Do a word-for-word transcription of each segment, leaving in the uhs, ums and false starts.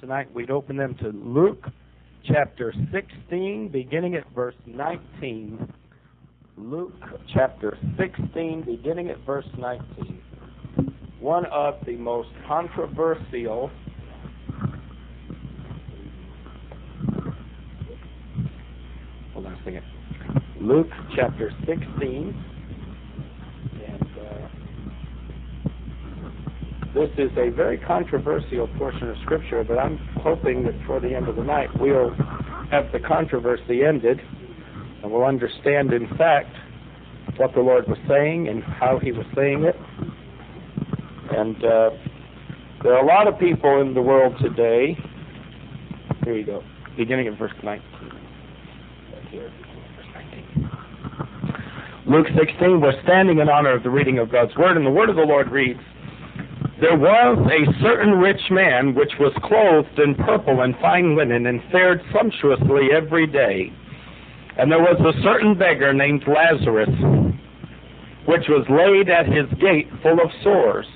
Tonight we'd open them to Luke chapter sixteen, beginning at verse nineteen. Luke chapter sixteen, beginning at verse nineteen. One of the most controversial hold on a second. Luke chapter sixteen, and uh, this is a very controversial portion of Scripture, but I'm hoping that toward the end of the night we'll have the controversy ended, and we'll understand, in fact, what the Lord was saying and how He was saying it. And uh, there are a lot of people in the world today. Here we go, beginning at verse nineteen. Luke sixteen, we're standing in honor of the reading of God's Word, and the Word of the Lord reads, "There was a certain rich man which was clothed in purple and fine linen, and fared sumptuously every day. And there was a certain beggar named Lazarus, which was laid at his gate full of sores,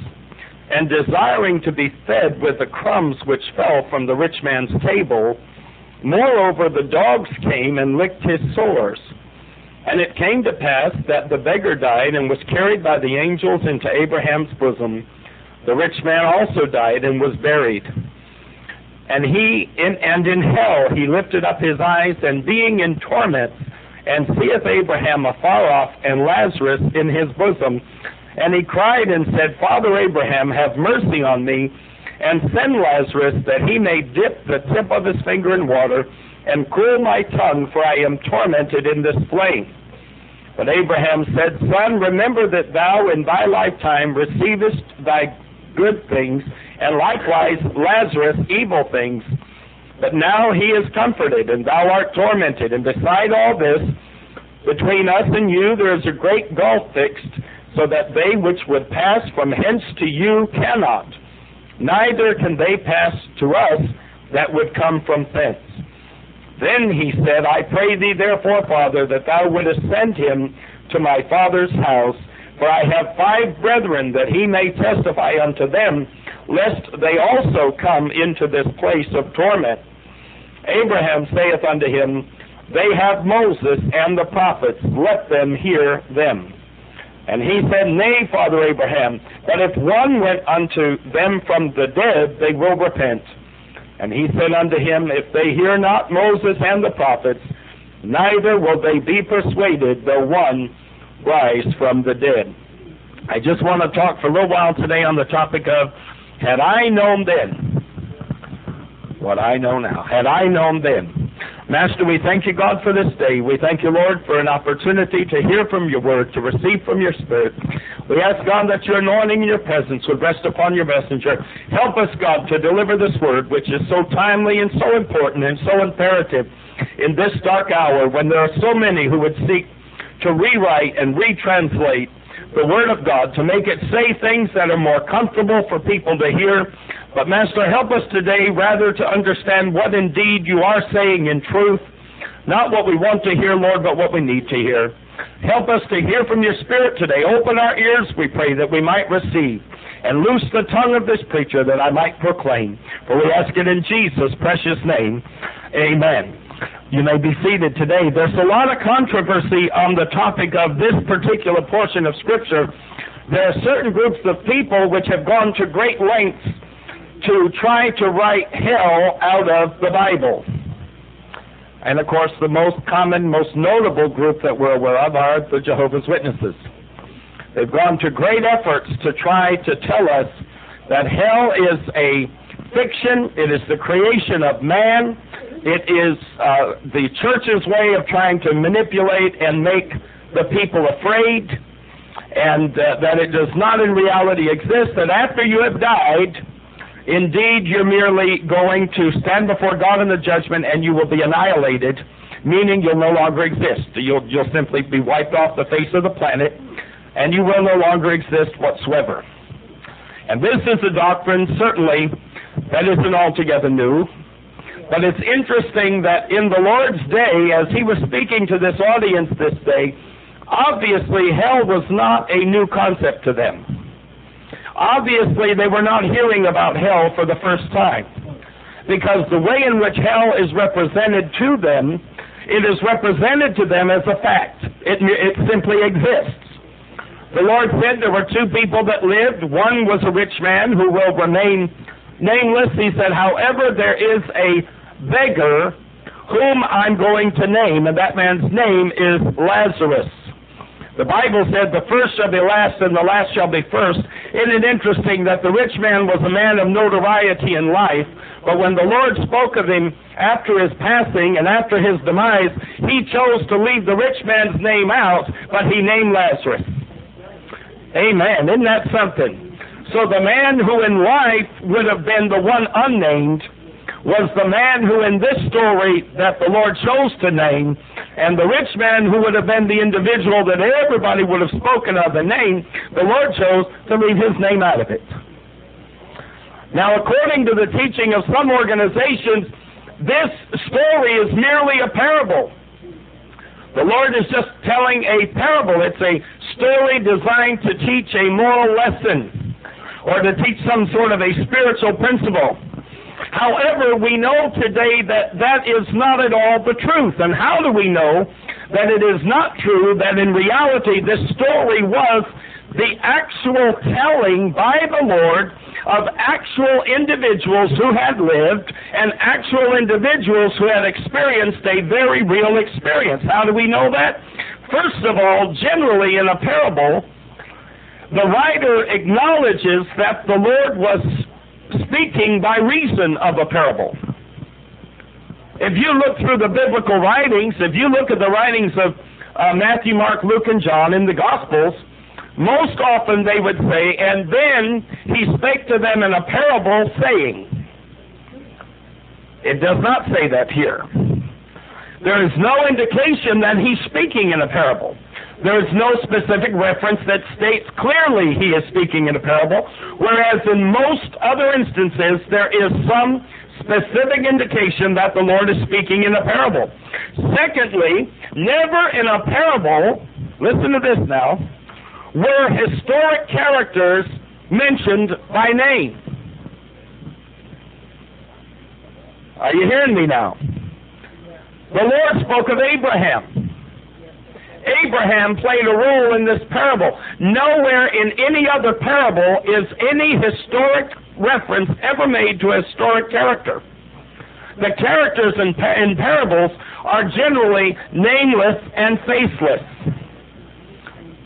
and desiring to be fed with the crumbs which fell from the rich man's table. Moreover, the dogs came and licked his sores. And it came to pass that the beggar died and was carried by the angels into Abraham's bosom. The rich man also died and was buried. And he in, and in hell he lifted up his eyes, and being in torments, and seeth Abraham afar off, and Lazarus in his bosom. And he cried and said, Father Abraham, have mercy on me, and send Lazarus, that he may dip the tip of his finger in water, and cool my tongue, for I am tormented in this flame. But Abraham said, Son, remember that thou in thy lifetime receivest thy good things, and likewise Lazarus evil things. But now he is comforted, and thou art tormented. And beside all this, between us and you there is a great gulf fixed, so that they which would pass from hence to you cannot, neither can they pass to us that would come from thence. Then he said, I pray thee therefore, Father, that thou wouldest send him to my father's house, for I have five brethren, that he may testify unto them, lest they also come into this place of torment. Abraham saith unto him, They have Moses and the prophets, let them hear them. And he said, Nay, Father Abraham, but if one went unto them from the dead, they will repent. And he said unto him, If they hear not Moses and the prophets, neither will they be persuaded, though one rise from the dead." I just want to talk for a little while today on the topic of, had I known then what I know now? Had I known then? Master, we thank you, God, for this day. We thank you, Lord, for an opportunity to hear from your word, to receive from your spirit. We ask, God, that your anointing and your presence would rest upon your messenger. Help us, God, to deliver this word, which is so timely and so important and so imperative in this dark hour when there are so many who would seek to rewrite and retranslate the Word of God, to make it say things that are more comfortable for people to hear. But, Master, help us today rather to understand what indeed you are saying in truth, not what we want to hear, Lord, but what we need to hear. Help us to hear from your Spirit today. Open our ears, we pray, that we might receive, and loose the tongue of this preacher that I might proclaim. For we ask it in Jesus' precious name. Amen. You may be seated today. There's a lot of controversy on the topic of this particular portion of Scripture. There are certain groups of people which have gone to great lengths to try to write hell out of the Bible. And, of course, the most common, most notable group that we're aware of are the Jehovah's Witnesses. They've gone to great efforts to try to tell us that hell is a fiction, it is the creation of man, it is uh, the church's way of trying to manipulate and make the people afraid, and uh, that it does not in reality exist, that after you have died, indeed you're merely going to stand before God in the judgment and you will be annihilated, meaning you'll no longer exist. You'll, you'll simply be wiped off the face of the planet, and you will no longer exist whatsoever. And this is a doctrine, certainly, that isn't altogether new. But it's interesting that in the Lord's day, as he was speaking to this audience this day, obviously hell was not a new concept to them. Obviously they were not hearing about hell for the first time. because the way in which hell is represented to them, it is represented to them as a fact. It, it simply exists. The Lord said there were two people that lived. One was a rich man who will remain nameless. He said, however, there is a beggar whom I'm going to name, and that man's name is Lazarus. The Bible said the first shall be last and the last shall be first. Isn't it interesting that the rich man was a man of notoriety in life, but when the Lord spoke of him after his passing and after his demise, he chose to leave the rich man's name out, but he named Lazarus. Amen. Isn't that something? So the man who in life would have been the one unnamed was the man who in this story that the Lord chose to name, and the rich man who would have been the individual that everybody would have spoken of and named, the Lord chose to leave his name out of it. Now, according to the teaching of some organizations, this story is merely a parable. The Lord is just telling a parable. It's a story designed to teach a moral lesson or to teach some sort of a spiritual principle. However, we know today that that is not at all the truth. And how do we know that it is not true, that in reality this story was the actual telling by the Lord of actual individuals who had lived and actual individuals who had experienced a very real experience? How do we know that? First of all, generally in a parable, the writer acknowledges that the Lord was speaking by reason of a parable. If you look through the biblical writings, if you look at the writings of uh, Matthew, Mark, Luke, and John in the Gospels, most often they would say, and then he spake to them in a parable saying. It does not say that here. There is no indication that he's speaking in a parable. There is no specific reference that states clearly he is speaking in a parable, whereas in most other instances there is some specific indication that the Lord is speaking in a parable. Secondly, never in a parable, listen to this now, were historic characters mentioned by name. Are you hearing me now? The Lord spoke of Abraham. Abraham played a role in this parable. Nowhere in any other parable is any historic reference ever made to a historic character. The characters in, par- in parables are generally nameless and faceless.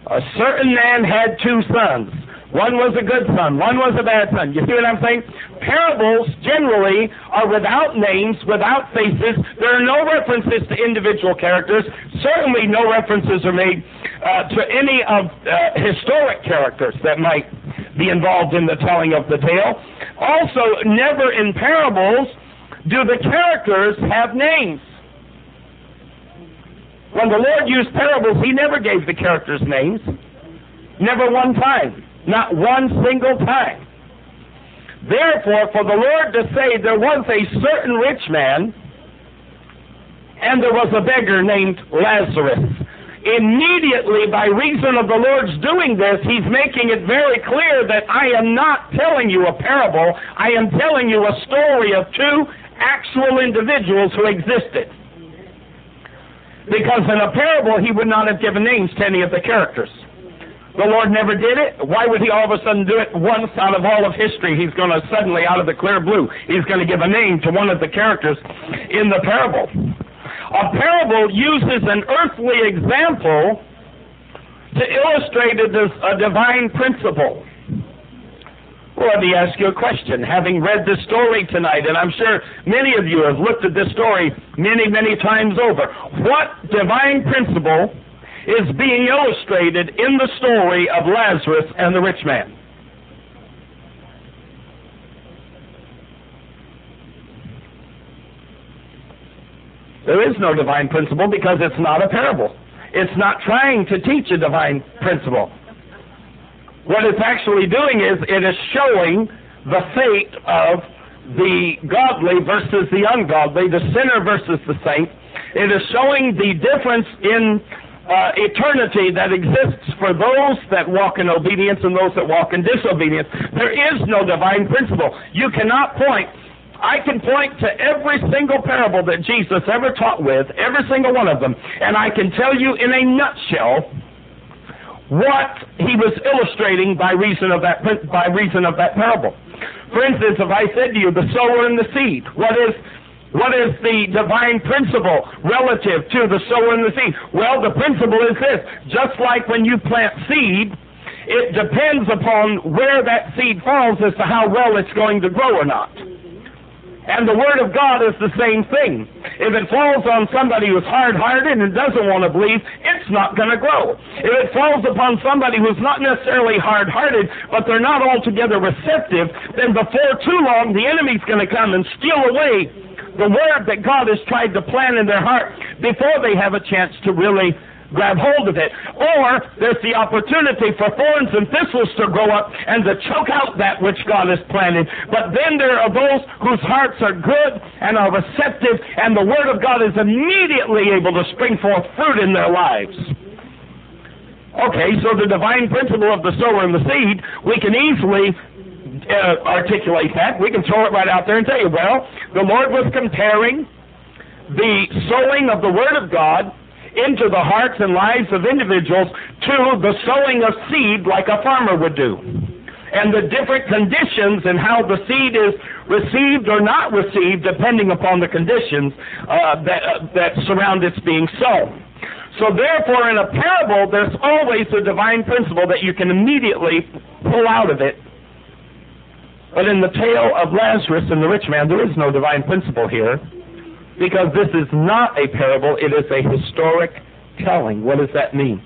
A certain man had two sons. One was a good son, one was a bad son. You see what I'm saying? Parables generally are without names, without faces. There are no references to individual characters. Certainly no references are made uh, to any of uh, historic characters that might be involved in the telling of the tale. Also, never in parables do the characters have names. When the Lord used parables, he never gave the characters names. Never one time. Not one single time. Therefore, for the Lord to say there was a certain rich man and there was a beggar named Lazarus, immediately by reason of the Lord's doing this, he's making it very clear that I am not telling you a parable. I am telling you a story of two actual individuals who existed. Because in a parable, he would not have given names to any of the characters. The Lord never did it. Why would he all of a sudden do it once out of all of history? He's going to suddenly, out of the clear blue, he's going to give a name to one of the characters in the parable. A parable uses an earthly example to illustrate a divine principle. Well, let me ask you a question. Having read this story tonight, and I'm sure many of you have looked at this story many, many times over, what divine principle is being illustrated in the story of Lazarus and the rich man? There is no divine principle because it's not a parable. It's not trying to teach a divine principle. What it's actually doing is it is showing the fate of the godly versus the ungodly, the sinner versus the saint. It is showing the difference in Uh, eternity that exists for those that walk in obedience and those that walk in disobedience. There is no divine principle. You cannot point I can point to every single parable that Jesus ever taught with, every single one of them, and I can tell you in a nutshell what he was illustrating by reason of that, by reason of that parable. For instance, if I said to you, the sower and the seed, what is, what is the divine principle relative to the sower and the seed? Well, the principle is this. Just like when you plant seed, it depends upon where that seed falls as to how well it's going to grow or not. And the Word of God is the same thing. If it falls on somebody who's hard-hearted and doesn't want to believe, it's not going to grow. If it falls upon somebody who's not necessarily hard-hearted, but they're not altogether receptive, then before too long, the enemy's going to come and steal away the Word that God has tried to plant in their heart before they have a chance to really grab hold of it. Or there's the opportunity for thorns and thistles to grow up and to choke out that which God has planted. But then there are those whose hearts are good and are receptive, and the Word of God is immediately able to spring forth fruit in their lives. Okay, so the divine principle of the sower and the seed, we can easily uh, articulate that. We can throw it right out there and tell you, well, the Lord was comparing the sowing of the Word of God into the hearts and lives of individuals to the sowing of seed like a farmer would do. And the different conditions and how the seed is received or not received depending upon the conditions uh, that, uh, that surround its being sown. So therefore, in a parable, there's always a divine principle that you can immediately pull out of it. But in the tale of Lazarus and the rich man, there is no divine principle here, because this is not a parable, it is a historic telling. What does that mean?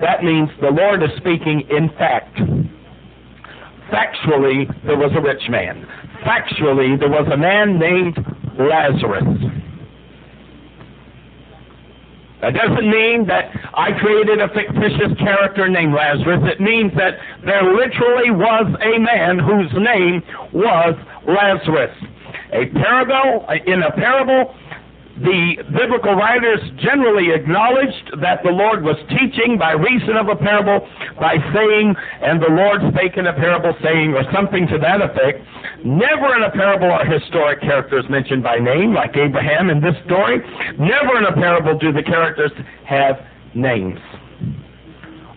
That means the Lord is speaking in fact. Factually, there was a rich man. Factually, there was a man named Lazarus. That doesn't mean that I created a fictitious character named Lazarus. It means that there literally was a man whose name was Lazarus. A parable, in a parable, the biblical writers generally acknowledged that the Lord was teaching by reason of a parable by saying, and the Lord spake in a parable saying, or something to that effect. Never in a parable are historic characters mentioned by name, like Abraham in this story. Never in a parable do the characters have names.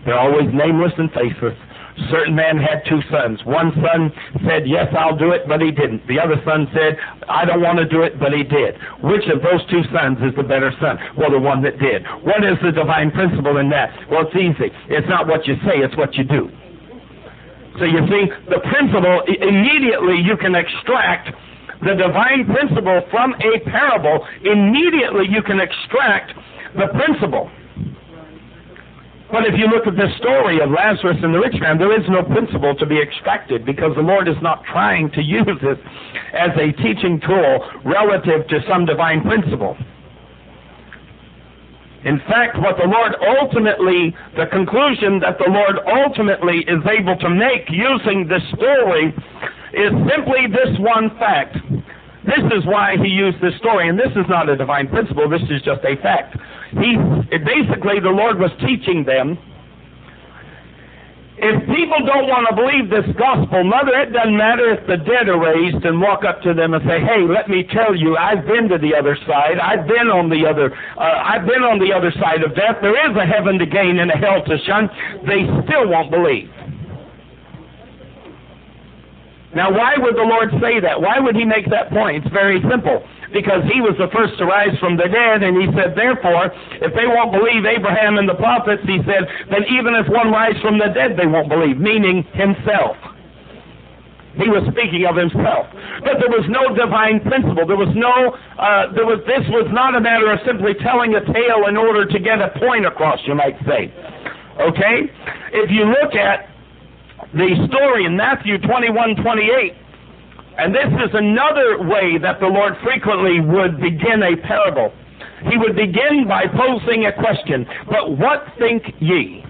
They're always nameless and faceless. A certain man had two sons. One son said, yes, I'll do it, but he didn't. The other son said, I don't want to do it, but he did. Which of those two sons is the better son? Well, the one that did. What is the divine principle in that? Well, it's easy. It's not what you say, it's what you do. So you see, the principle, immediately you can extract the divine principle from a parable. Immediately you can extract the principle. But if you look at this story of Lazarus and the rich man, there is no principle to be extracted, because the Lord is not trying to use this as a teaching tool relative to some divine principle. In fact, what the Lord ultimately, the conclusion that the Lord ultimately is able to make using this story is simply this one fact. This is why he used this story, and this is not a divine principle, this is just a fact. He, basically, the Lord was teaching them, if people don't want to believe this gospel, mother, it doesn't matter if the dead are raised and walk up to them and say, hey, let me tell you, I've been to the other side, I've been on the other, uh, I've been on the other side of death, there is a heaven to gain and a hell to shun, they still won't believe. Now, why would the Lord say that? Why would he make that point? It's very simple. Because he was the first to rise from the dead, and he said, therefore, if they won't believe Abraham and the prophets, he said, then even if one rises from the dead, they won't believe, meaning himself. He was speaking of himself. But there was no divine principle. There was no, uh, there was, this was not a matter of simply telling a tale in order to get a point across, you might say. Okay? If you look at the story in Matthew twenty-one twenty-eight, and this is another way that the Lord frequently would begin a parable. He would begin by posing a question, but what think ye?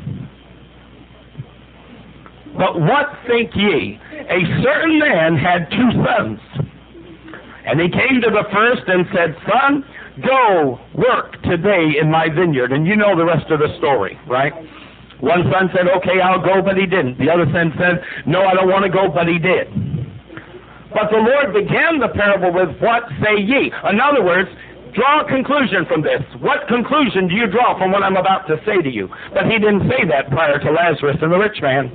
But what think ye? A certain man had two sons, and he came to the first and said, son, go work today in my vineyard. And you know the rest of the story, right? One son said, okay, I'll go, but he didn't. The other son said, no, I don't want to go, but he did. But the Lord began the parable with, "What say ye?" In other words, draw a conclusion from this. What conclusion do you draw from what I'm about to say to you? But he didn't say that prior to Lazarus and the rich man.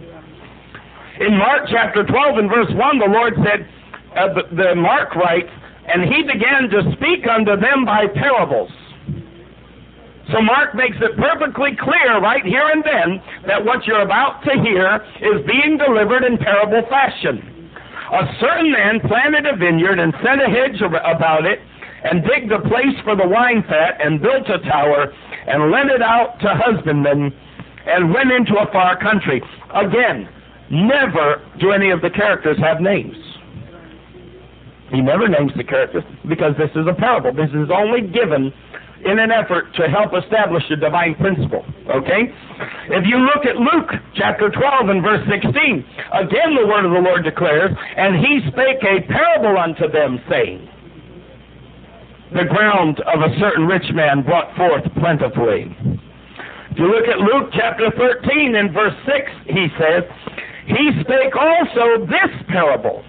In Mark chapter twelve and verse one, the Lord said, uh, the, the Mark writes, "And he began to speak unto them by parables." So Mark makes it perfectly clear right here and then that what you're about to hear is being delivered in parable fashion. "A certain man planted a vineyard and set a hedge about it, and digged a place for the wine fat, and built a tower, and lent it out to husbandmen, and went into a far country." Again, never do any of the characters have names. He never names the characters, because this is a parable. This is only given in an effort to help establish a divine principle, okay? If you look at Luke chapter twelve and verse sixteen, again the word of the Lord declares, "And he spake a parable unto them, saying, the ground of a certain rich man brought forth plentifully." If you look at Luke chapter thirteen and verse six, he says, "He spake also this parable.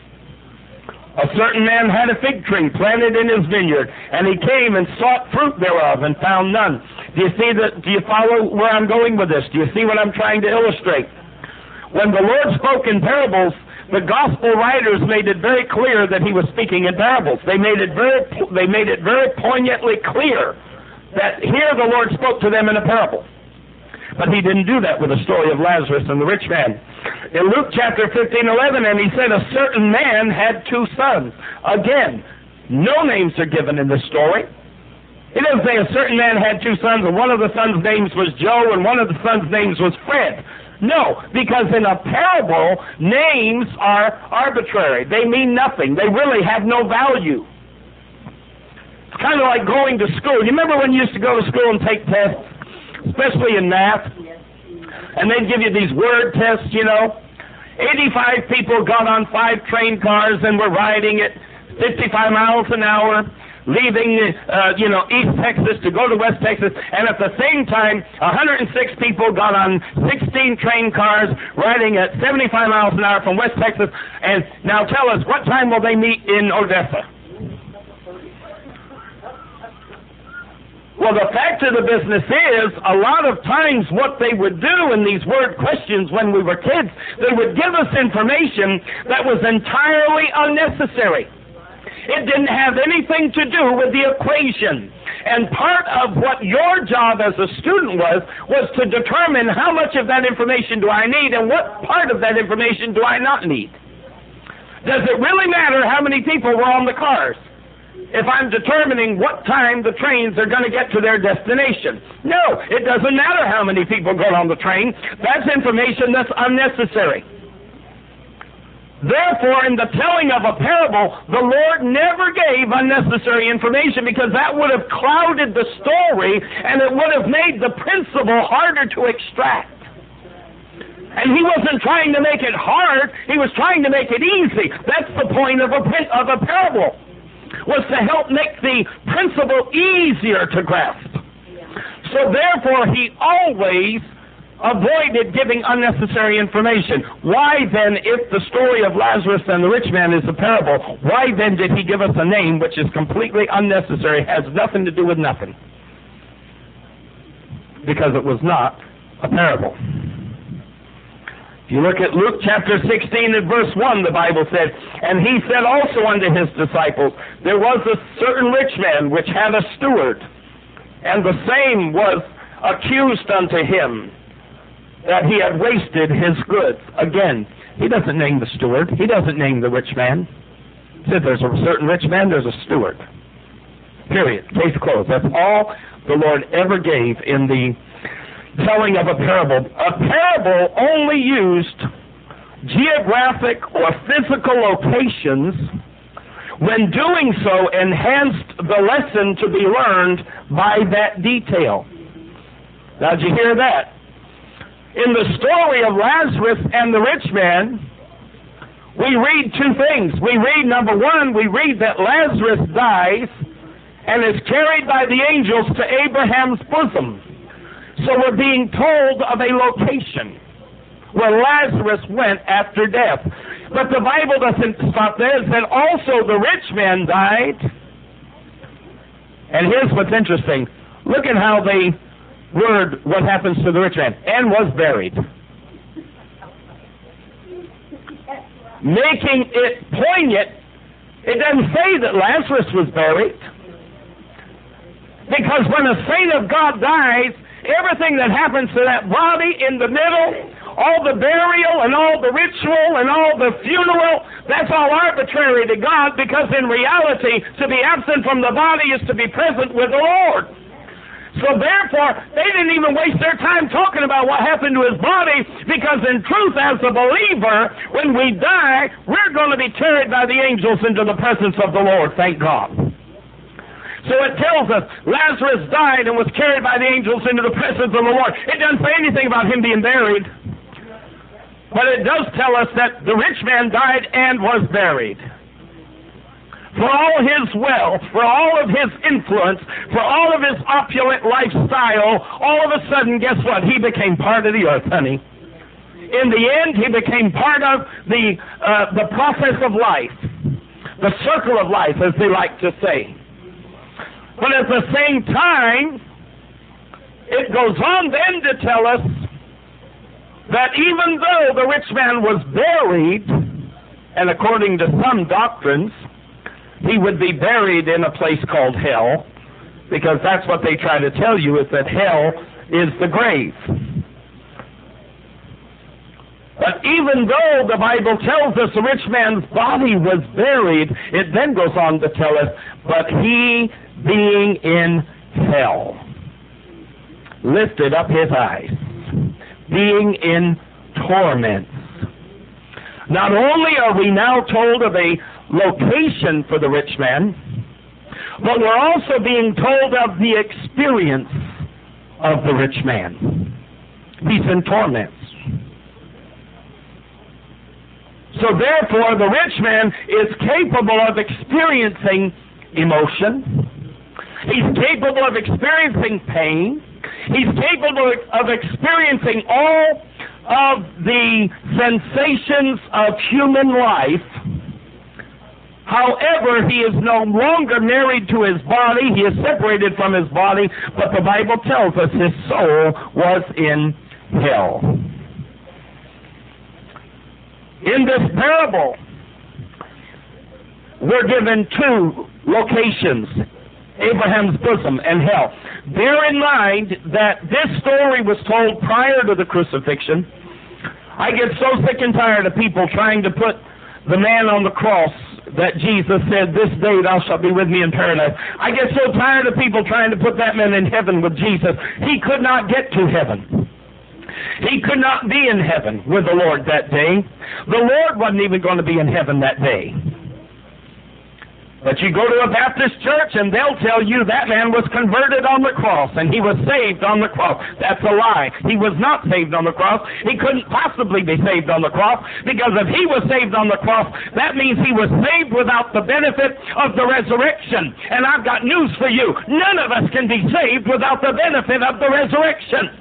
A certain man had a fig tree planted in his vineyard, and he came and sought fruit thereof, and found none." Do you see that? Do you follow where I'm going with this? Do you see what I'm trying to illustrate? When the Lord spoke in parables, the gospel writers made it very clear that he was speaking in parables. They made it very, they made it very poignantly clear that here the Lord spoke to them in a parable. But he didn't do that with the story of Lazarus and the rich man. In Luke chapter fifteen eleven, "And he said, a certain man had two sons." Again, no names are given in this story. It doesn't say a certain man had two sons, and one of the sons' names was Joe, and one of the sons' names was Fred. No, because in a parable, names are arbitrary. They mean nothing. They really have no value. It's kind of like going to school. You remember when you used to go to school and take tests, especially in math? And they'd give you these word tests, you know. eighty-five people got on five train cars and were riding at fifty-five miles an hour, leaving, uh, you know, East Texas to go to West Texas, and at the same time, one hundred six people got on sixteen train cars riding at seventy-five miles an hour from West Texas. And now tell us, what time will they meet in Odessa? Well, the fact of the business is, a lot of times what they would do in these word questions when we were kids, they would give us information that was entirely unnecessary. It didn't have anything to do with the equation. And part of what your job as a student was, was to determine how much of that information do I need and what part of that information do I not need. Does it really matter how many people were on the cars if I'm determining what time the trains are going to get to their destination? No, it doesn't matter how many people got on the train. That's information that's unnecessary. Therefore, in the telling of a parable, the Lord never gave unnecessary information, because that would have clouded the story and it would have made the principle harder to extract. And he wasn't trying to make it hard, he was trying to make it easy. That's the point of a, of a parable, was to help make the principle easier to grasp. So therefore, he always avoided giving unnecessary information. Why then, if the story of Lazarus and the rich man is a parable, why then did he give us a name which is completely unnecessary, has nothing to do with nothing? Because it was not a parable. If you look at Luke chapter sixteen and verse one, the Bible said, "And he said also unto his disciples, there was a certain rich man which had a steward, and the same was accused unto him, that he had wasted his goods." Again, he doesn't name the steward. He doesn't name the rich man. He said there's a certain rich man, there's a steward. Period. Case closed. That's all the Lord ever gave in the telling of a parable. A parable only used geographic or physical locations when doing so enhanced the lesson to be learned by that detail. Now, did you hear that? In the story of Lazarus and the rich man, we read two things. We read, number one, we read that Lazarus dies and is carried by the angels to Abraham's bosom. So we're being told of a location where Lazarus went after death. But the Bible doesn't stop there. It said also the rich man died. And here's what's interesting. Look at how they word what happens to the rich man. And was buried. Making it poignant. It doesn't say that Lazarus was buried. Because when a saint of God dies, everything that happens to that body in the middle, all the burial and all the ritual and all the funeral, that's all arbitrary to God, because in reality, to be absent from the body is to be present with the Lord. So therefore, they didn't even waste their time talking about what happened to his body, because in truth, as a believer, when we die, we're going to be carried by the angels into the presence of the Lord, thank God. So it tells us Lazarus died and was carried by the angels into the presence of the Lord. It doesn't say anything about him being buried. But it does tell us that the rich man died and was buried. For all his wealth, for all of his influence, for all of his opulent lifestyle, all of a sudden, guess what? He became part of the earth, honey. In the end, he became part of the, uh, the process of life, the circle of life, as they like to say. But at the same time, it goes on then to tell us that even though the rich man was buried, and according to some doctrines, he would be buried in a place called hell, because that's what they try to tell you, is that hell is the grave. But even though the Bible tells us the rich man's body was buried, it then goes on to tell us, but he being in hell lifted up his eyes, being in torments. Not only are we now told of a location for the rich man, but we're also being told of the experience of the rich man. He's in torments. So therefore, the rich man is capable of experiencing emotion. He's capable of experiencing pain. He's capable of experiencing all of the sensations of human life. However, he is no longer married to his body. He is separated from his body. But the Bible tells us his soul was in hell. In this parable, we're given two locations: Abraham's bosom and hell. Bear in mind that this story was told prior to the crucifixion. I get so sick and tired of people trying to put the man on the cross that Jesus said, "This day thou shalt be with me in paradise." I get so tired of people trying to put that man in heaven with Jesus. He could not get to heaven. He could not be in heaven with the Lord that day. The Lord wasn't even going to be in heaven that day. But you go to a Baptist church and they'll tell you that man was converted on the cross and he was saved on the cross. That's a lie. He was not saved on the cross. He couldn't possibly be saved on the cross, because if he was saved on the cross, that means he was saved without the benefit of the resurrection. And I've got news for you. None of us can be saved without the benefit of the resurrection.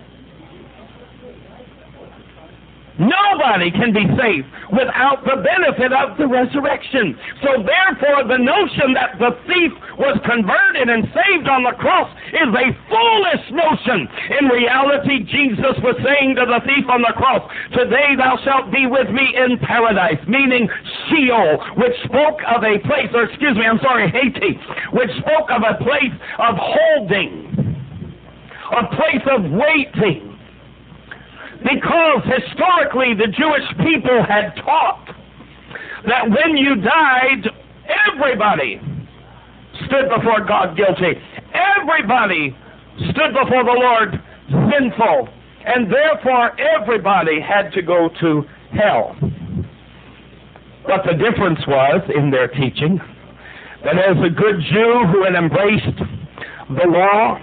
Nobody can be saved without the benefit of the resurrection. So therefore, the notion that the thief was converted and saved on the cross is a foolish notion. In reality, Jesus was saying to the thief on the cross, "Today thou shalt be with me in paradise," meaning Sheol, which spoke of a place, or excuse me, I'm sorry, Hades, which spoke of a place of holding, a place of waiting. Because historically the Jewish people had taught that when you died, everybody stood before God guilty. Everybody stood before the Lord sinful. And therefore everybody had to go to hell. But the difference was in their teaching that as a good Jew who had embraced the law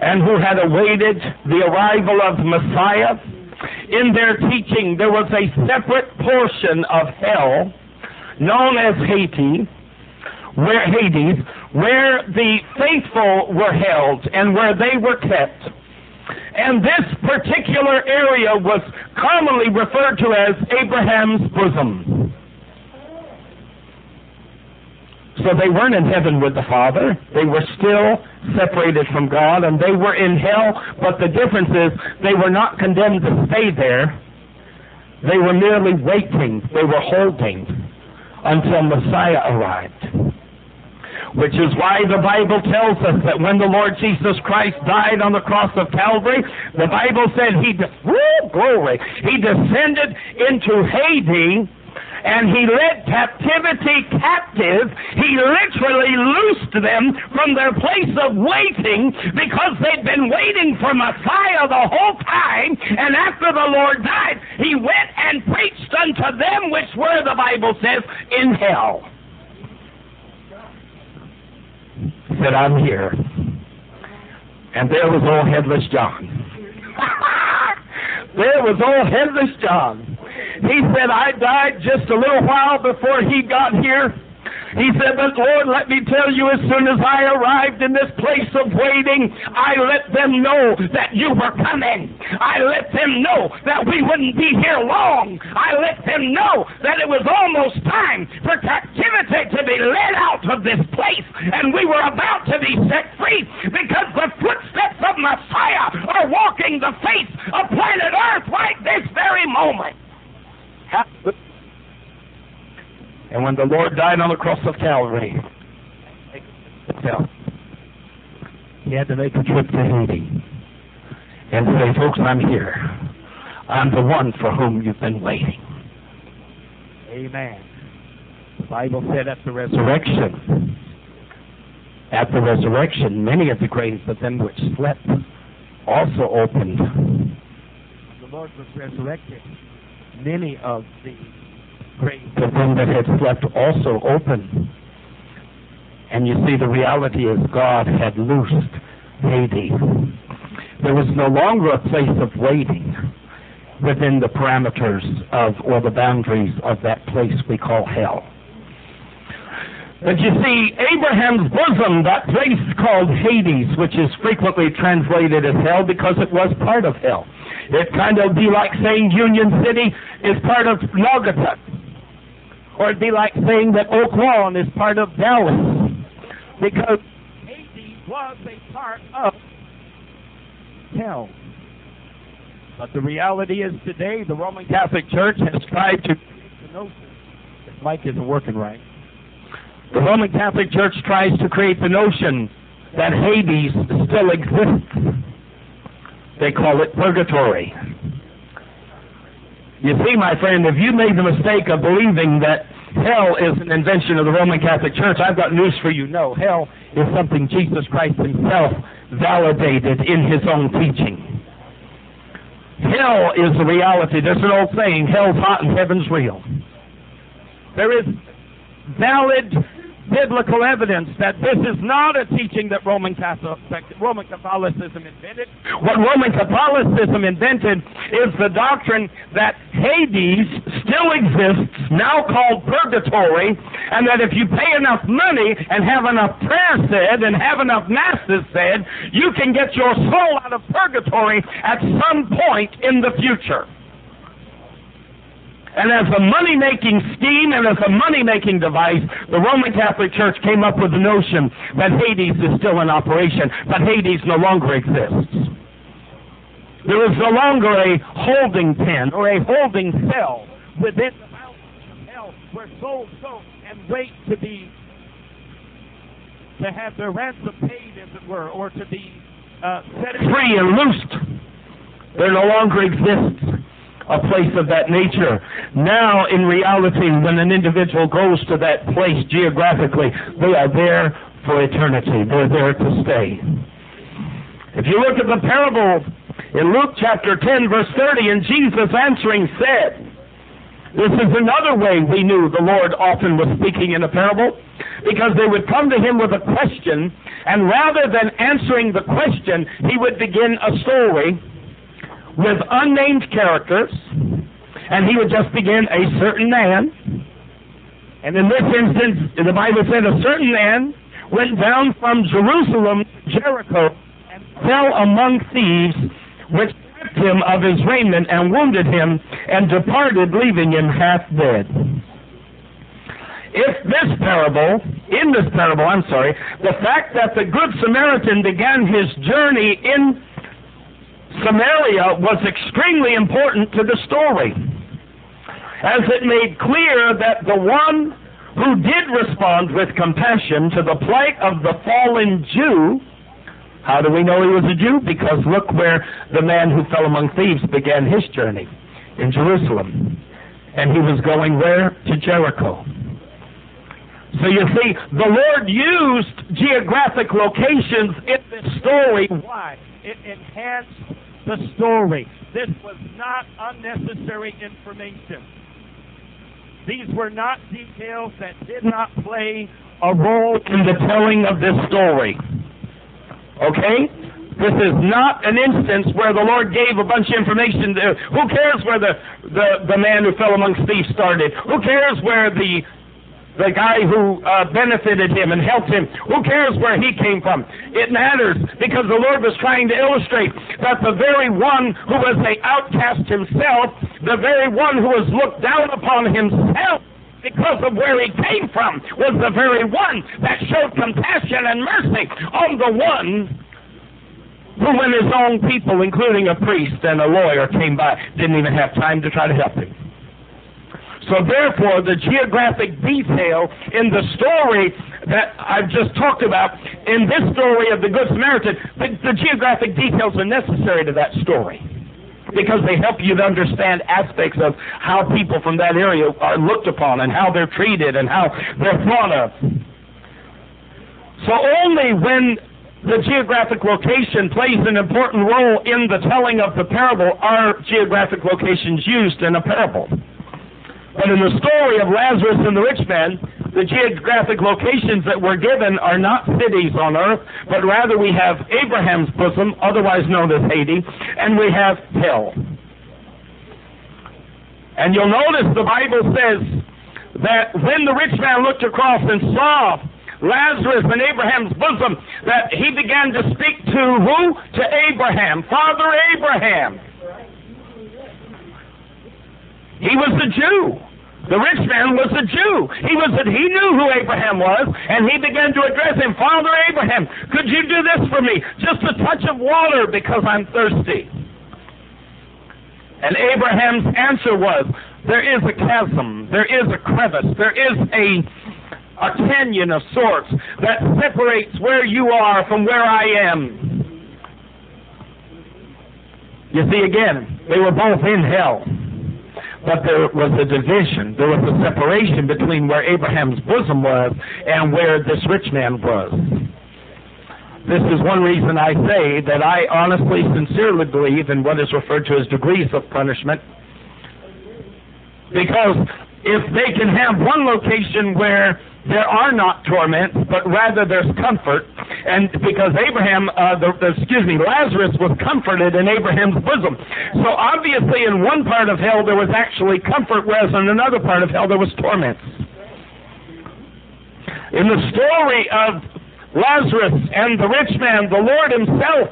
and who had awaited the arrival of Messiah, in their teaching, there was a separate portion of hell known as Hades, where Hades, where the faithful were held and where they were kept. And this particular area was commonly referred to as Abraham's bosom. So they weren't in heaven with the Father. They were still separated from God, and they were in hell. But the difference is they were not condemned to stay there. They were merely waiting. They were holding until Messiah arrived. Which is why the Bible tells us that when the Lord Jesus Christ died on the cross of Calvary, the Bible said he, de- woo, glory, he descended into Hades, and he led captivity captive. He literally loosed them from their place of waiting, because they'd been waiting for Messiah the whole time. And after the Lord died, he went and preached unto them which were, the Bible says, in hell. He said, I'm here. And there was old Headless John. There was old Headless John. He said, I died just a little while before he got here. He said, but Lord, let me tell you, as soon as I arrived in this place of waiting, I let them know that you were coming. I let them know that we wouldn't be here long. I let them know that it was almost time for captivity to be led out of this place, and we were about to be set free, because the footsteps of Messiah are walking the face of planet Earth right this very moment. And when the Lord died on the cross of Calvary, he had to make a trip to Haiti and say, folks, I'm here. I'm the one for whom you've been waiting. Amen. The Bible said at the resurrection, at the resurrection, many of the graves of them which slept also opened. The Lord was resurrected. Many of the graves of them that had slept also opened. And you see, the reality is God had loosed Hades. There was no longer a place of waiting within the parameters of, or the boundaries of, that place we call hell. But you see, Abraham's bosom, that place called Hades, which is frequently translated as hell because it was part of hell. It kind of be like saying Union City is part of Naugata. Or it'd be like saying that Oak Lawn is part of Dallas. Because Hades was a part of hell. But the reality is today the Roman Catholic Church has tried to create the notion that Mike isn't working right. The Roman Catholic Church tries to create the notion that Hades still exists. They call it purgatory. You see, my friend, if you made the mistake of believing that hell is an invention of the Roman Catholic Church, I've got news for you. No, hell is something Jesus Christ himself validated in his own teaching. Hell is the reality. There's an old saying, hell's hot and heaven's real. There is valid biblical evidence that this is not a teaching that Roman Catholic, Roman Catholicism invented. What Roman Catholicism invented is the doctrine that Hades still exists, now called purgatory, and that if you pay enough money and have enough prayer said and have enough masses said, you can get your soul out of purgatory at some point in the future. And as a money-making scheme and as a money-making device, the Roman Catholic Church came up with the notion that Hades is still in operation, but Hades no longer exists. There is no longer a holding pen or a holding cell within the mountains of hell where souls go and wait to be, to have their ransom paid, as it were, or to be uh, set free and loosed. There no longer exists a place of that nature. Now, in reality, when an individual goes to that place geographically, they are there for eternity. They're there to stay. If you look at the parable in Luke chapter ten, verse thirty, and Jesus answering said, this is another way we knew the Lord often was speaking in a parable, because they would come to him with a question, and rather than answering the question, he would begin a story with unnamed characters, and he would just begin, a certain man. And in this instance, the Bible said a certain man went down from Jerusalem to Jericho and fell among thieves, which stripped him of his raiment and wounded him and departed, leaving him half dead. if this parable, in this parable, I'm sorry, the fact that the Good Samaritan began his journey in Samaria was extremely important to the story, as it made clear that the one who did respond with compassion to the plight of the fallen Jew. How do we know he was a Jew? Because look where the man who fell among thieves began his journey, in Jerusalem. And he was going where? To Jericho. So you see, the Lord used geographic locations in this story. Why? It enhanced the story. This was not unnecessary information. These were not details that did not play a role in the telling of this story. Okay? This is not an instance where the Lord gave a bunch of information. To, who cares where the, the, the man who fell amongst thieves started? Who cares where the, the guy who uh, benefited him and helped him? Who cares where he came from? It matters because the Lord was trying to illustrate that the very one who was an outcast himself, the very one who was looked down upon himself, because of where he came from, was the very one that showed compassion and mercy on the one who, when his own people, including a priest and a lawyer, came by, didn't even have time to try to help him. So therefore, the geographic detail in the story that I've just talked about, in this story of the Good Samaritan, the, the geographic details are necessary to that story, because they help you to understand aspects of how people from that area are looked upon and how they're treated and how they're thought of. So only when the geographic location plays an important role in the telling of the parable are geographic locations used in a parable. But in the story of Lazarus and the rich man, the geographic locations that were given are not cities on earth, but rather we have Abraham's bosom, otherwise known as Hades, and we have hell. And you'll notice the Bible says that when the rich man looked across and saw Lazarus in Abraham's bosom, that he began to speak to who? To Abraham, Father Abraham. He was a Jew. The rich man was a Jew. He was a, he knew who Abraham was, and he began to address him, Father Abraham, could you do this for me? Just a touch of water because I'm thirsty. And Abraham's answer was, there is a chasm, there is a crevice, there is a, a canyon of sorts that separates where you are from where I am. You see, again, they were both in hell. But there was a division. There was a separation between where Abraham's bosom was and where this rich man was. This is one reason I say that I honestly, sincerely believe in what is referred to as degrees of punishment. Because if they can have one location where there are not torments, but rather there's comfort, and because Abraham, uh, the, the, excuse me, Lazarus was comforted in Abraham's bosom. So obviously in one part of hell there was actually comfort, whereas in another part of hell there was torments. In the story of Lazarus and the rich man, the Lord himself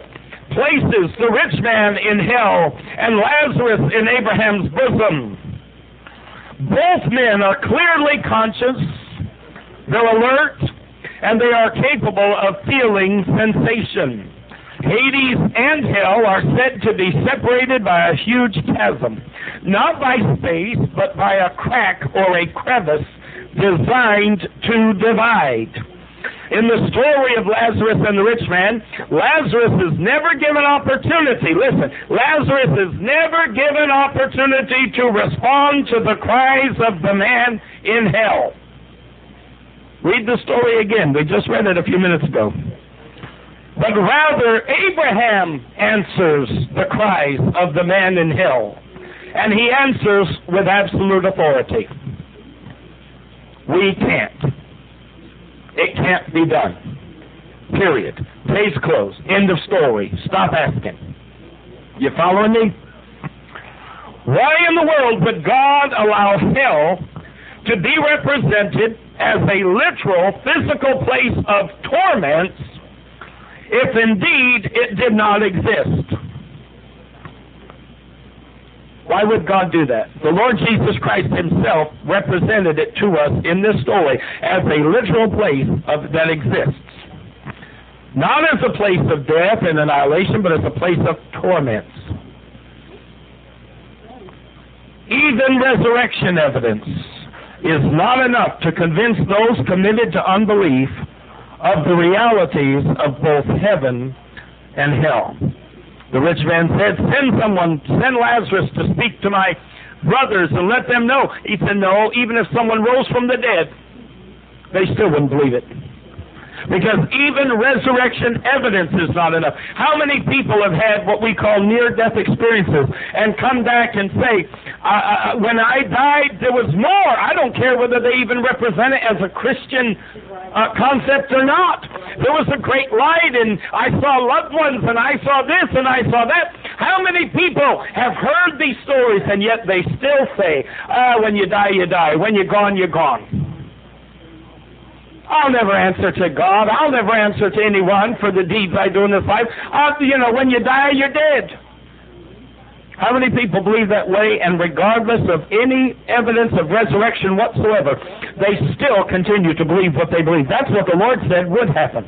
places the rich man in hell and Lazarus in Abraham's bosom. Both men are clearly conscious. They're alert, and they are capable of feeling sensation. Hades and hell are said to be separated by a huge chasm, not by space, but by a crack or a crevice designed to divide. In the story of Lazarus and the rich man, Lazarus is never given opportunity. Listen, Lazarus is never given opportunity to respond to the cries of the man in hell. Read the story again. We just read it a few minutes ago. But rather, Abraham answers the cries of the man in hell, and he answers with absolute authority. We can't. It can't be done. Period. Case closed. End of story. Stop asking. You following me? Why in the world would God allow hell to be represented as a literal, physical place of torments, if indeed it did not exist? Why would God do that? The Lord Jesus Christ himself represented it to us in this story as a literal place of, that exists. Not as a place of death and annihilation, but as a place of torments. Even resurrection evidence is not enough to convince those committed to unbelief of the realities of both heaven and hell. The rich man said, send someone, send Lazarus to speak to my brothers and let them know. He said, no, even if someone rose from the dead, they still wouldn't believe it. Because even resurrection evidence is not enough. How many people have had what we call near-death experiences and come back and say, uh, uh, when I died, there was more. I don't care whether they even represent it as a Christian uh, concept or not. There was a great light, and I saw loved ones, and I saw this, and I saw that. How many people have heard these stories, and yet they still say, oh, when you die, you die. When you're gone, you're gone. I'll never answer to God. I'll never answer to anyone for the deeds I do in this life. I'll, you know, when you die, you're dead. How many people believe that way? And regardless of any evidence of resurrection whatsoever, they still continue to believe what they believe. That's what the Lord said would happen.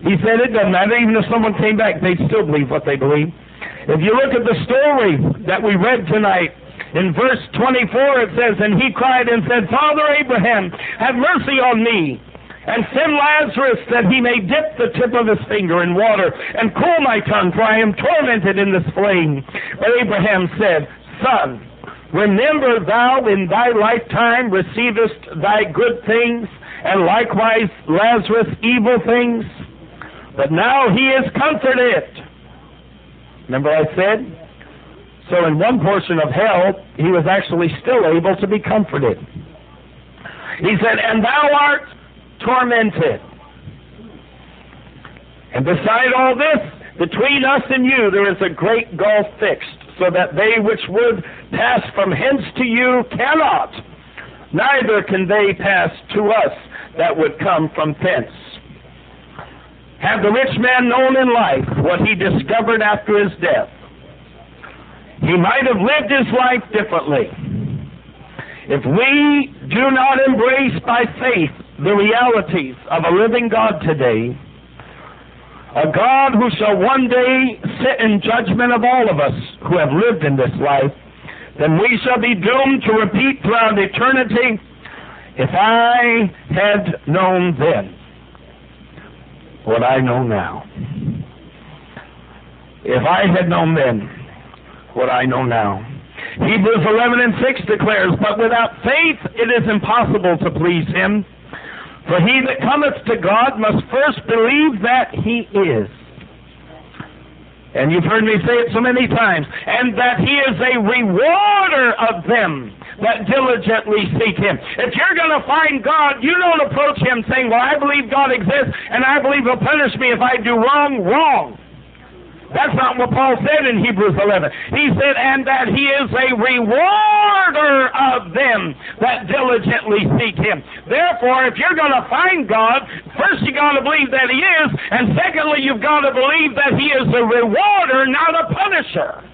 He said it doesn't matter. Even if someone came back, they'd still believe what they believe. If you look at the story that we read tonight, in verse twenty-four it says, and he cried and said, Father Abraham, have mercy on me, and send Lazarus that he may dip the tip of his finger in water and cool my tongue, for I am tormented in this flame. But Abraham said, Son, remember thou in thy lifetime receivest thy good things, and likewise Lazarus evil things, but now he is comforted. Remember I said? So in one portion of hell, he was actually still able to be comforted. He said, and thou art tormented. And beside all this, between us and you, there is a great gulf fixed, so that they which would pass from hence to you cannot, neither can they pass to us that would come from thence. Had the rich man known in life what he discovered after his death, he might have lived his life differently. If we do not embrace by faith the realities of a living God today, a God who shall one day sit in judgment of all of us who have lived in this life, then we shall be doomed to repeat throughout eternity, if I had known then what I know now. If I had known then what I know now. Hebrews eleven and six declares, but without faith it is impossible to please him, for he that cometh to God must first believe that he is. And you've heard me say it so many times, and that he is a rewarder of them that diligently seek him. If you're going to find God, you don't approach him saying, well, I believe God exists, and I believe he'll punish me if I do wrong, wrong. That's not what Paul said in Hebrews eleven. He said, and that he is a rewarder of them that diligently seek him. Therefore, if you're going to find God, first you've got to believe that he is, and secondly, you've got to believe that he is a rewarder, not a punisher.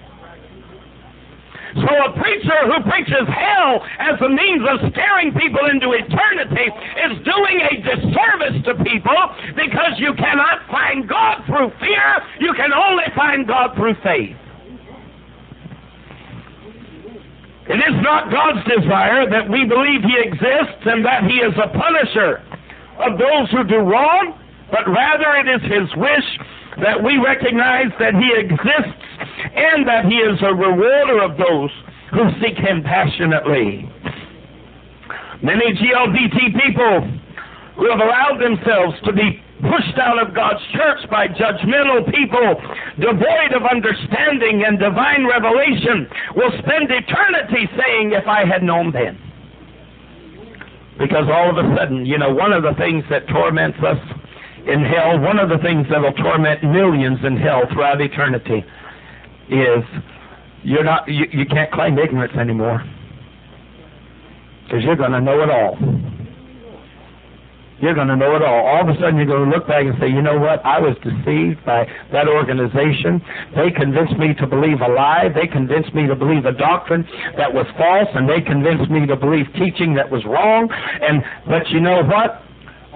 So a preacher who preaches hell as a means of scaring people into eternity is doing a disservice to people, because you cannot find God through fear. You can only find God through faith. It is not God's desire that we believe he exists and that he is a punisher of those who do wrong, but rather it is his wish that we recognize that he exists and that he is a rewarder of those who seek him passionately. Many G L B T people who have allowed themselves to be pushed out of God's church by judgmental people devoid of understanding and divine revelation will spend eternity saying, if I had known then. Because all of a sudden, you know, one of the things that torments us in hell, one of the things that will torment millions in hell throughout eternity is you're not, you, you can't claim ignorance anymore, because you're going to know it all. You're going to know it all. All of a sudden, you're going to look back and say, you know what? I was deceived by that organization. They convinced me to believe a lie. They convinced me to believe a doctrine that was false, and they convinced me to believe teaching that was wrong. And but you know what?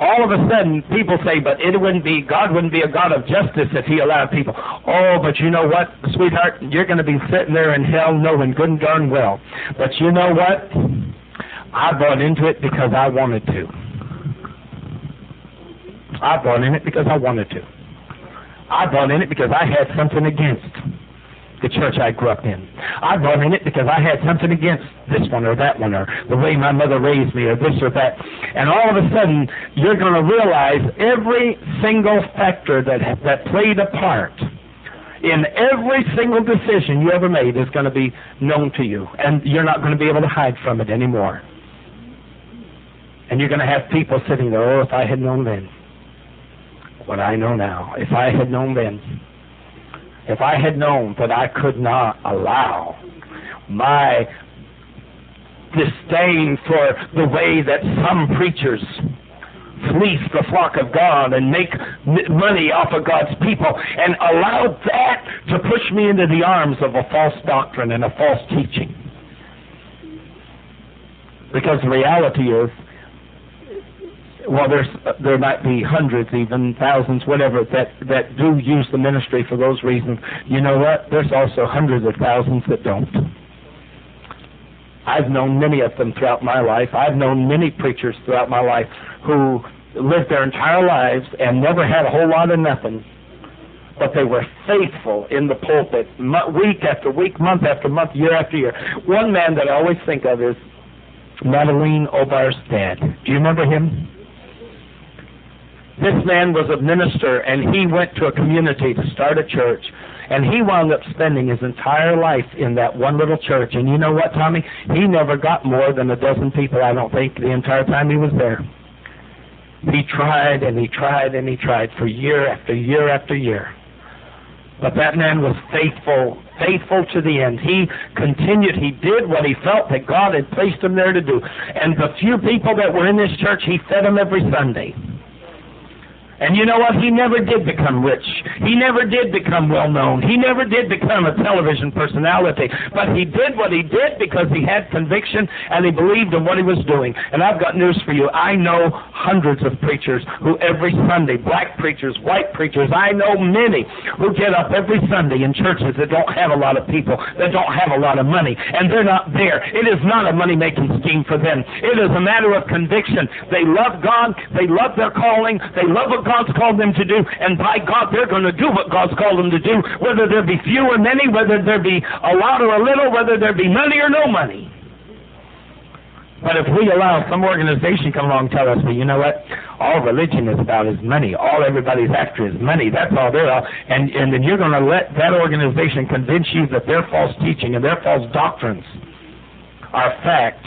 All of a sudden, people say, but it wouldn't be, God wouldn't be a God of justice if he allowed people. Oh, but you know what, sweetheart? You're going to be sitting there in hell knowing good and darn well. But you know what? I bought into it because I wanted to. I bought in it because I wanted to. I bought in it because I had something against the church I grew up in. I bought in it because I had something against this one or that one or the way my mother raised me or this or that. And all of a sudden, you're going to realize every single factor that that played a part in every single decision you ever made is going to be known to you. And you're not going to be able to hide from it anymore. And you're going to have people sitting there, oh, if I had known then. What I know now, if I had known then, if I had known that I could not allow my disdain for the way that some preachers fleece the flock of God and make money off of God's people and allow that to push me into the arms of a false doctrine and a false teaching. Because the reality is, well, there's, there might be hundreds, even thousands, whatever, that, that do use the ministry for those reasons. You know what? There's also hundreds of thousands that don't. I've known many of them throughout my life. I've known many preachers throughout my life who lived their entire lives and never had a whole lot of nothing, but they were faithful in the pulpit, week after week, month after month, year after year. One man that I always think of is Madeline Obarstad. Do you remember him? This man was a minister, and he went to a community to start a church, and he wound up spending his entire life in that one little church. And you know what, Tommy? He never got more than a dozen people, I don't think, the entire time he was there. He tried, and he tried, and he tried for year after year after year. But that man was faithful, faithful to the end. He continued. He did what he felt that God had placed him there to do. And the few people that were in this church, he fed them every Sunday. And you know what? He never did become rich. He never did become well-known. He never did become a television personality. But he did what he did because he had conviction and he believed in what he was doing. And I've got news for you. I know hundreds of preachers who every Sunday, black preachers, white preachers, I know many who get up every Sunday in churches that don't have a lot of people, that don't have a lot of money, and they're not there. It is not a money-making scheme for them. It is a matter of conviction. They love God. They love their calling. They love a God God's called them to do, and by God, they're going to do what God's called them to do, whether there be few or many, whether there be a lot or a little, whether there be money or no money. But if we allow some organization come along and tell us, well, you know what, all religion is about is money, all everybody's after is money, that's all they're all, and, and then you're going to let that organization convince you that their false teaching and their false doctrines are fact,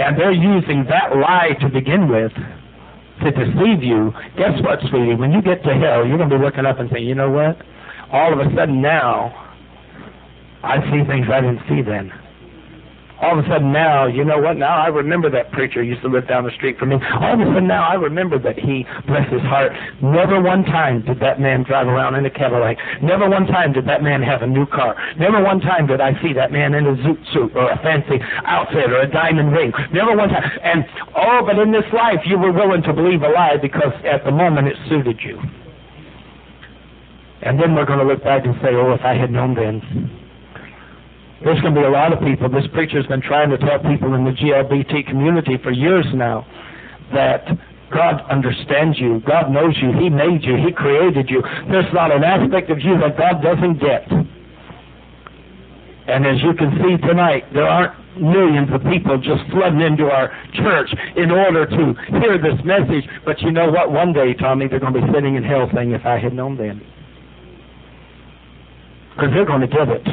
and they're using that lie to begin with, to deceive you. Guess what, sweetie? When you get to hell, you're going to be looking up and saying, you know what? All of a sudden now, I see things I didn't see then. All of a sudden now, you know what? Now I remember that preacher used to live down the street from me. All of a sudden now I remember that he, bless his heart, never one time did that man drive around in a Cadillac. Never one time did that man have a new car. Never one time did I see that man in a zoot suit or a fancy outfit or a diamond ring. Never one time. And, oh, but in this life you were willing to believe a lie because at the moment it suited you. And then we're going to look back and say, oh, if I had known then. There's going to be a lot of people. This preacher's been trying to tell people in the G L B T community for years now that God understands you. God knows you. He made you. He created you. There's not an aspect of you that God doesn't get. And as you can see tonight, there aren't millions of people just flooding into our church in order to hear this message. But you know what? One day, Tommy, they're going to be sitting in hell saying, if I had known then. Because they're going to get it.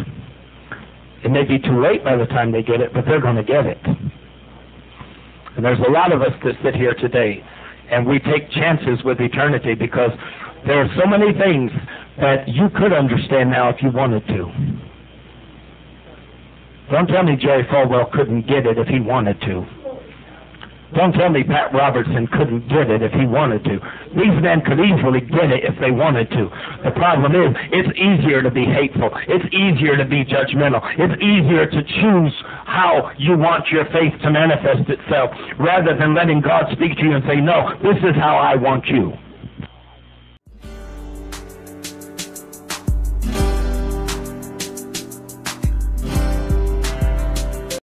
It may be too late by the time they get it, but they're going to get it. And there's a lot of us that sit here today, and we take chances with eternity because there are so many things that you could understand now if you wanted to. Don't tell me Jerry Falwell couldn't get it if he wanted to. Don't tell me Pat Robertson couldn't get it if he wanted to. These men could easily get it if they wanted to. The problem is, it's easier to be hateful. It's easier to be judgmental. It's easier to choose how you want your faith to manifest itself rather than letting God speak to you and say, no, this is how I want you.